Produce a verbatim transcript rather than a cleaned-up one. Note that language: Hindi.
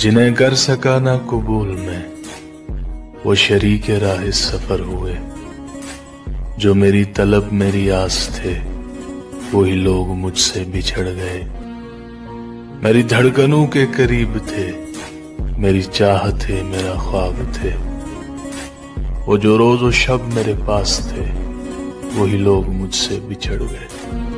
जिन्हें कर सका ना कुबूल में, वो शरीके राह सफर हुए। जो मेरी तलब मेरी आस थे, वही लोग मुझसे बिछड़ गए। मेरी धड़कनों के करीब थे, मेरी चाह थे, मेरा ख्वाब थे। वो जो रोज व शब मेरे पास थे, वही लोग मुझसे बिछड़ गए।